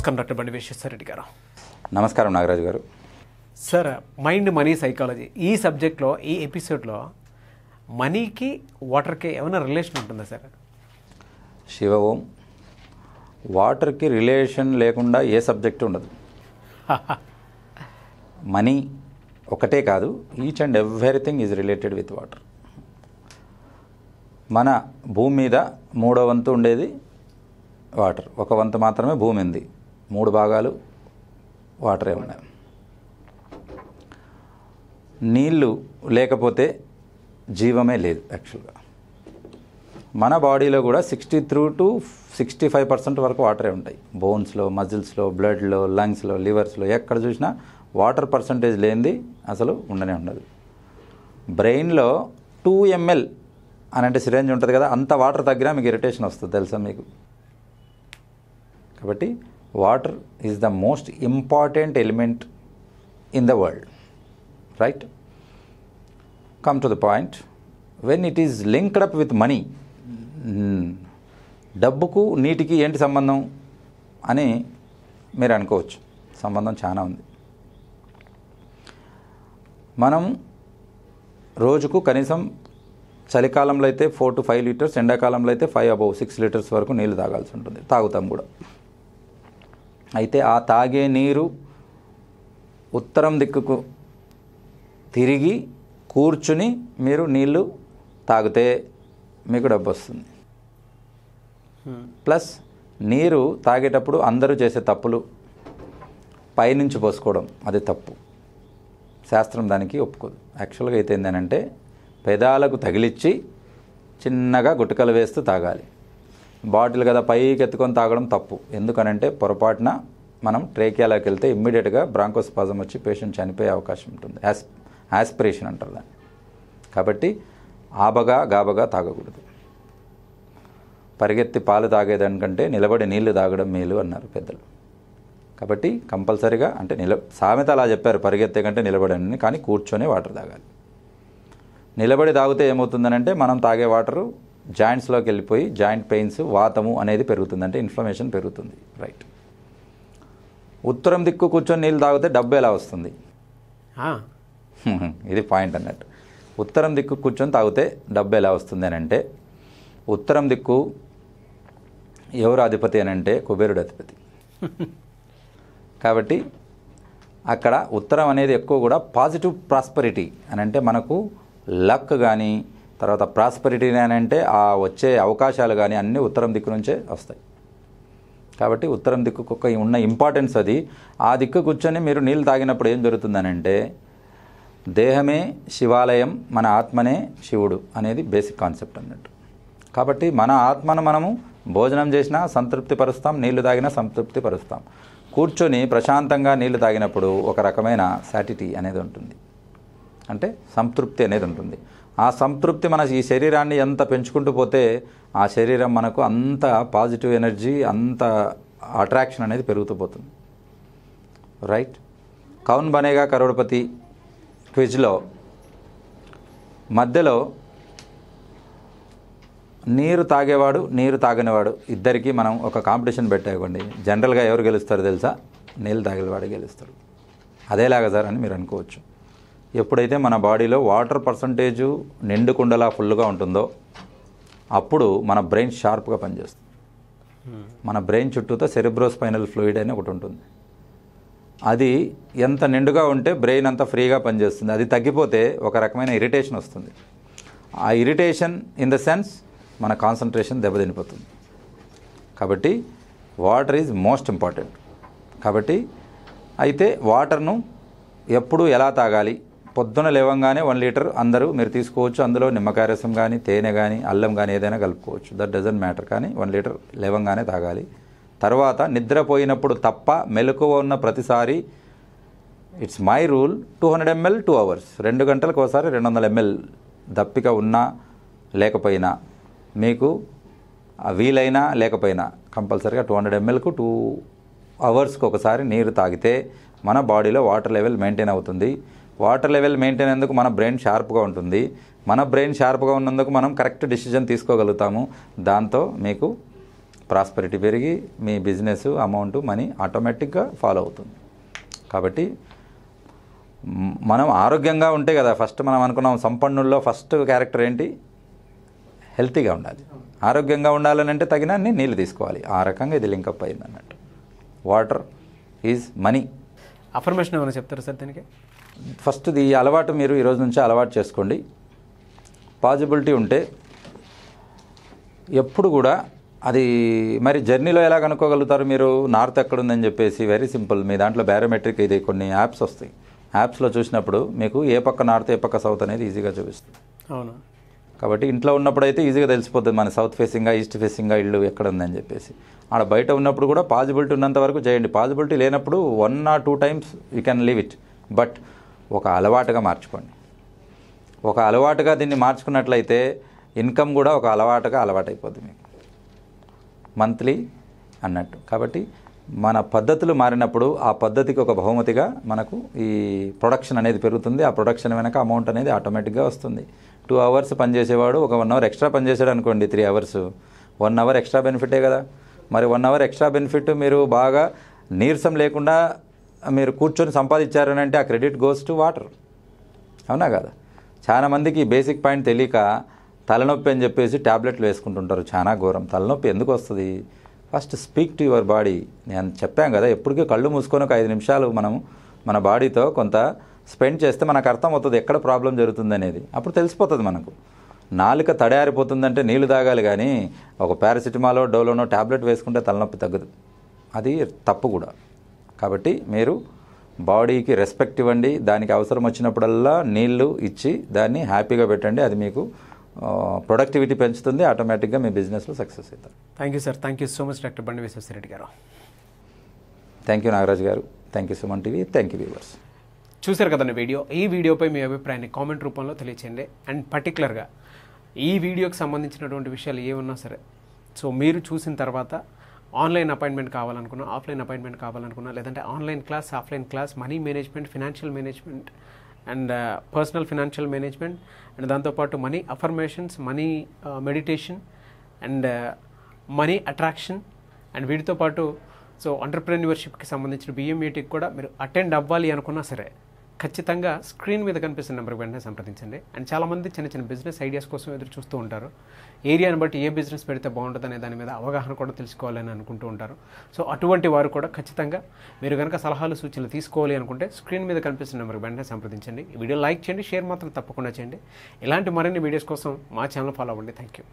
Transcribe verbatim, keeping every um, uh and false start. నమస్కారం డాక్టర్ బండి విశ్వేశ్వర రెడ్డి గారు. నమస్కారం నాగరాజు గారు. సార్, మైండ్ మనీ సైకాలజీ ఈ సబ్జెక్ట్లో ఈ ఎపిసోడ్లో మనీకి వాటర్కి ఏమైనా రిలేషన్ ఉంటుందా సార్? శివ ఓం. వాటర్కి రిలేషన్ లేకుండా ఏ సబ్జెక్టు ఉండదు. మనీ ఒకటే కాదు, each and everything is related with water. మన భూమి మీద మూడో వంతు ఉండేది వాటర్. ఒక వంతు మాత్రమే భూమి ఉంది, మూడు భాగాలు వాటరే ఉన్నాయి. నీళ్ళు లేకపోతే జీవమే లేదు. యాక్చువల్గా మన బాడీలో కూడా sixty three to sixty five percent వరకు వాటరే ఉంటాయి. బోన్స్లో, మజిల్స్లో, బ్లడ్లో, లంగ్స్లో, లివర్స్లో ఎక్కడ చూసినా వాటర్ పర్సంటేజ్ లేనిది అసలు ఉండనే ఉండదు. బ్రెయిన్లో టూ ఎంఎల్ అని అంటే సిరంజ్ ఉంటుంది కదా, అంత వాటర్ తగ్గినా మీకు ఇరిటేషన్ వస్తుంది తెలుసా మీకు. కాబట్టి water is the most important element in the world, right? Come to the point, when it is linked up with money, డబ్బుకు నీటికి ఏంటి సంబంధం అని మీరు అనుకోవచ్చు. సంబంధం చాలా ఉంది. మనం రోజుకు కనీసం చలికాలంలో అయితే ఫోర్ టు ఫైవ్ లీటర్స్, ఎండాకాలంలో అయితే ఫైవ్ అబౌవ్ సిక్స్ లీటర్స్ వరకు నీళ్ళు తాగాల్సి ఉంటుంది. తాగుతాం కూడా. అయితే ఆ తాగే నీరు ఉత్తరం దిక్కుకు తిరిగి కూర్చుని మీరు నీళ్ళు తాగితే మీకు డబ్బు వస్తుంది. ప్లస్ నీరు తాగేటప్పుడు అందరూ చేసే తప్పులు, పైనుంచి పోసుకోవడం అది తప్పు. శాస్త్రం దానికి ఒప్పుకోదు. యాక్చువల్గా అయితే ఏంటంటే పెదాలకు తగిలిచ్చి చిన్నగా గుటకలు వేస్తూ తాగాలి. బాటిల్ కదా పైకి ఎత్తుకొని తాగడం తప్పు. ఎందుకనంటే పొరపాటున మనం ట్రేకియాలోకి వెళ్తే ఇమ్మీడియట్గా బ్రాంకోస్పాజం వచ్చి పేషెంట్ చనిపోయే అవకాశం ఉంటుంది. యాస్ యాస్పిరేషన్ అంటారు దాన్ని. కాబట్టి ఆబగా గాబగా తాగకూడదు. పరిగెత్తి పాలు తాగేదానికంటే నిలబడి నీళ్లు తాగడం మేలు అన్నారు పెద్దలు. కాబట్టి కంపల్సరీగా, అంటే నిల సామెత అలా చెప్పారు, పరిగెత్తే కంటే నిలబడని, కానీ కూర్చొని వాటర్ తాగాలి. నిలబడి తాగితే ఏమవుతుందనంటే మనం తాగే వాటరు జాయింట్స్లోకి వెళ్ళిపోయి జాయింట్ పెయిన్స్, వాతము అనేది పెరుగుతుంది, అంటే ఇన్ఫ్లమేషన్ పెరుగుతుంది, రైట్? ఉత్తరం దిక్కు కూర్చొని నీళ్ళు తాగితే డబ్బు ఎలా వస్తుంది? ఇది పాయింట్ అన్నట్టు. ఉత్తరం దిక్కు కూర్చొని తాగితే డబ్బు ఎలా వస్తుంది అని అంటే, ఉత్తరం దిక్కు ఎవరు అధిపతి అని అంటే కుబేరుడు అధిపతి. కాబట్టి అక్కడ ఉత్తరం అనేది ఎక్కువ కూడా పాజిటివ్ ప్రాస్పరిటీ అని అంటే మనకు లక్ కానీ, తర్వాత ప్రాస్పరిటీ అని అంటే ఆ వచ్చే అవకాశాలు కానీ అన్నీ ఉత్తరం దిక్కు నుంచే వస్తాయి. కాబట్టి ఉత్తరం దిక్కుకు ఉన్న ఇంపార్టెన్స్ అది. ఆ దిక్కు కూర్చొని మీరు నీళ్ళు తాగినప్పుడు ఏం జరుగుతుందనంటే, దేహమే శివాలయం, మన ఆత్మనే శివుడు అనేది బేసిక్ కాన్సెప్ట్ అన్నట్టు. కాబట్టి మన ఆత్మను మనము భోజనం చేసినా సంతృప్తి పరుస్తాం, నీళ్లు తాగినా సంతృప్తి పరుస్తాం. కూర్చొని ప్రశాంతంగా నీళ్లు తాగినప్పుడు ఒక రకమైన సాటిటీ అనేది ఉంటుంది, అంటే సంతృప్తి అనేది ఉంటుంది. ఆ సంతృప్తి మన ఈ శరీరాన్ని ఎంత పెంచుకుంటూ పోతే ఆ శరీరం మనకు అంత పాజిటివ్ ఎనర్జీ, అంత అట్రాక్షన్ అనేది పెరుగుతూ పోతుంది, రైట్? కౌన్ బనేగా కరోడ్పతి క్విజ్లో మధ్యలో నీరు తాగేవాడు, నీరు తాగనివాడు ఇద్దరికీ మనం ఒక కాంపిటీషన్ పెట్టాకండి. జనరల్గా ఎవరు గెలుస్తారు తెలుసా? నీళ్ళు తాగేవాడు గెలుస్తారు. అదేలాగా సార్ అని మీరు అనుకోవచ్చు. ఎప్పుడైతే మన బాడీలో వాటర్ పర్సంటేజు నిండు కుండలా ఫుల్గా ఉంటుందో అప్పుడు మన బ్రెయిన్ షార్ప్గా పనిచేస్తుంది. మన బ్రెయిన్ చుట్టూతో సెరిబ్రోస్పైనల్ ఫ్లూయిడ్ అని ఒకటి ఉంటుంది. అది ఎంత నిండుగా ఉంటే బ్రెయిన్ అంత ఫ్రీగా పనిచేస్తుంది. అది తగ్గిపోతే ఒక రకమైన ఇరిటేషన్ వస్తుంది. ఆ ఇరిటేషన్ ఇన్ ద సెన్స్ మన కాన్సన్ట్రేషన్ దెబ్బతినిపోతుంది. కాబట్టి వాటర్ ఈజ్ మోస్ట్ ఇంపార్టెంట్. కాబట్టి అయితే వాటర్ను ఎప్పుడు ఎలా తాగాలి? పొద్దున లేవంగానే వన్ లీటర్ అందరూ మీరు తీసుకోవచ్చు. అందులో నిమ్మకాయ రసం కానీ, తేనె కానీ, అల్లం కానీ ఏదైనా కలుపుకోవచ్చు, దట్ డజంట్ మ్యాటర్. కానీ వన్ లీటర్ లేవంగానే తాగాలి. తర్వాత నిద్రపోయినప్పుడు తప్ప, మెలకువ ఉన్న ప్రతిసారి, it's my rule, two hundred ML two hours, రెండు గంటలకు ఒకసారి రెండు వందల ఎంఎల్ దప్పిక ఉన్నా లేకపోయినా, మీకు వీలైనా లేకపోయినా కంపల్సరీగా టూ హండ్రెడ్ ఎంఎల్కు టూ అవర్స్కి ఒకసారి నీరు తాగితే మన బాడీలో వాటర్ లెవెల్ మెయింటైన్ అవుతుంది. వాటర్ లెవెల్ మెయింటైన్ అయినందుకు మన బ్రెయిన్ షార్ప్గా ఉంటుంది. మన బ్రెయిన్ షార్ప్గా ఉన్నందుకు మనం కరెక్ట్ డిసిజన్ తీసుకోగలుగుతాము. దాంతో మీకు ప్రాస్పెరిటీ పెరిగి మీ బిజినెస్ అమౌంట్ మనీ ఆటోమేటిక్గా ఫాలో అవుతుంది. కాబట్టి మనం ఆరోగ్యంగా ఉంటే కదా ఫస్ట్ మనం అనుకున్నాం సంపన్నుల్లో ఫస్ట్ క్యారెక్టర్ ఏంటి, హెల్తీగా ఉండాలి. ఆరోగ్యంగా ఉండాలనంటే తగినన్ని నీళ్ళు తీసుకోవాలి. ఆ రకంగా ఇది లింకప్ అయింది అన్నట్టు. Water is money. అఫర్మేషన్ ఏమైనా చెప్తారు సార్ దీనికి? ఫస్ట్ ఈ అలవాటు మీరు ఈరోజు నుంచి అలవాటు చేసుకోండి. పాజిబిలిటీ ఉంటే ఎప్పుడు కూడా అది మరి జర్నీలో ఎలా కనుక్కోగలుగుతారు మీరు నార్త్ ఎక్కడుందని చెప్పేసి? వెరీ సింపుల్, మీ దాంట్లో బ్యారోమెట్రిక్ ఇది కొన్ని యాప్స్ వస్తాయి. యాప్స్లో చూసినప్పుడు మీకు ఏ పక్క నార్త్ ఏ పక్క సౌత్ అనేది ఈజీగా చూపిస్తుంది. అవును. కాబట్టి ఇంట్లో ఉన్నప్పుడైతే ఈజీగా తెలిసిపోతుంది మన సౌత్ ఫేసింగ్గా ఈస్ట్ ఫేసింగ్గా ఇల్లు ఎక్కడ ఉందని చెప్పేసి. ఆడ బయట ఉన్నప్పుడు కూడా పాజిబిలిటీ ఉన్నంత వరకు చేయండి. పాజిబిలిటీ లేనప్పుడు one or two times you can leave it. But ఒక అలవాటుగా మార్చుకోండి. ఒక అలవాటుగా దీన్ని మార్చుకున్నట్లయితే ఇన్కమ్ కూడా ఒక అలవాటుగా అలవాటు అయిపోతుంది మీకు మంత్లీ అన్నట్టు. కాబట్టి మన పద్ధతులు మారినప్పుడు ఆ పద్ధతికి ఒక బహుమతిగా మనకు ఈ ప్రొడక్షన్ అనేది పెరుగుతుంది. ఆ ప్రొడక్షన్ వెనక అమౌంట్ అనేది ఆటోమేటిక్గా వస్తుంది. టూ అవర్స్ పనిచేసేవాడు ఒక వన్ అవర్ ఎక్స్ట్రా పనిచేసాడు అనుకోండి, three hours one hour extra బెనిఫిటే కదా. మరి వన్ అవర్ ఎక్స్ట్రా బెనిఫిట్ మీరు బాగా నీరసం లేకుండా మీరు కూర్చొని సంపాదించారని అంటే ఆ క్రెడిట్ గోస్ టు వాటర్, అవునా కదా? చాలామందికి బేసిక్ పాయింట్ తెలియక తలనొప్పి అని చెప్పేసి ట్యాబ్లెట్లు వేసుకుంటుంటారు. చాలా ఘోరం. తలనొప్పి ఎందుకు వస్తుంది? First speak to your body. నేను చెప్పాను కదా, ఎప్పటికీ కళ్ళు మూసుకొని ఒక ఐదు నిమిషాలు మనం మన బాడీతో కొంత స్పెండ్ చేస్తే మనకు అర్థం అవుతుంది ఎక్కడ ప్రాబ్లం జరుగుతుంది అనేది. అప్పుడు తెలిసిపోతుంది మనకు. నాలుక తడారిపోతుందంటే నీళ్లు తాగాలి కానీ ఒక పారాసిటమాలో డోలోనో ట్యాబ్లెట్ వేసుకుంటే తలనొప్పి తగ్గదు. అది తప్పు కూడా. కాబట్టి మీరు బాడీకి రెస్పెక్ట్ ఇవ్వండి. దానికి అవసరం వచ్చినప్పుడల్లా నీళ్లు ఇచ్చి దాన్ని హ్యాపీగా పెట్టండి. అది మీకు ప్రొడక్టివిటీ పెంచుతుంది. ఆటోమేటిక్గా మీ బిజినెస్లో సక్సెస్ అవుతారు. Thank you sir. Thank you so much doctor Bandi Vishweshwar Reddy గారు. థ్యాంక్ యూ నాగరాజ్ గారు. Thank you Suman TV. Thank you viewers. చూశారు కదండి వీడియో. ఈ వీడియోపై మీ అభిప్రాయాన్ని కామెంట్ రూపంలో తెలియచేయండి. అండ్ పర్టికులర్గా ఈ వీడియోకి సంబంధించినటువంటి విషయాలు ఏమన్నా సరే, సో మీరు చూసిన తర్వాత ఆన్లైన్ అపాయింట్మెంట్ కావాలనుకున్నా, ఆఫ్లైన్ అపాయింట్మెంట్ కావాలనుకున్నా, లేదంటే online class, offline class, money management, financial management and personal financial management and దాంతోపాటు money affirmations, money meditation and money attraction and వీటితో పాటు సో ఎంటర్ప్రెన్యూర్షిప్కి సంబంధించిన బిఎంఈటీకి కూడా మీరు అటెండ్ అవ్వాలి అనుకున్నా సరే ఖచ్చితంగా స్క్రీన్ మీద కనిపిస్తున్న నెంబర్కి వెంటనే సంప్రదించండి. అండ్ చాలామంది చిన్న చిన్న బిజినెస్ ఐడియాస్ కోసం ఎదురు చూస్తూ ఉంటారు. ఏరియాని బట్టి ఏ బిజినెస్ పెడితే బాగుంటుంది అనే దాని మీద అవగాహన కూడా తెలుసుకోవాలని అనుకుంటూ ఉంటారు. సో అటువంటి వారు కూడా ఖచ్చితంగా మీరు కనుక సలహాలు సూచనలు తీసుకోవాలి అనుకుంటే స్క్రీన్ మీద కనిపిస్తున్న నెంబర్కి వెంటనే సంప్రదించండి. ఈ వీడియో లైక్ చేయండి, షేర్ మాత్రం తప్పకుండా చేయండి. ఇలాంటి మరిన్ని వీడియోస్ కోసం మా ఛానల్ ఫాలో అవ్వండి. Thank you.